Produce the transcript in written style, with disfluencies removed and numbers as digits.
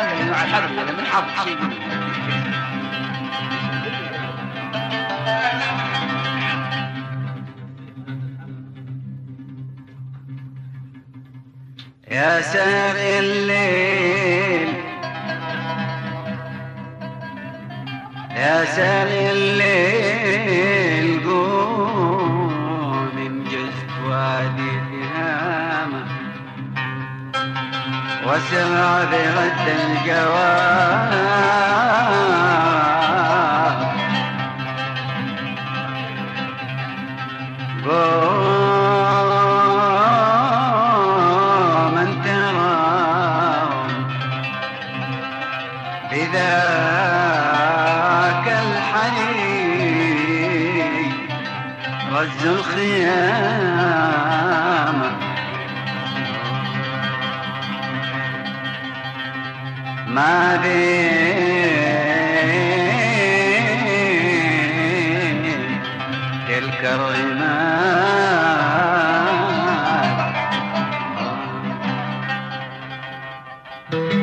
الكلام اللي مع الحرف أنا من حظ شيء يا سهر الليل يا سهر الليل قوم انجزت وادي الهامة واسمع برد الجواب قوم بذاك الحنين رز الخيام ما بين تلك الرمال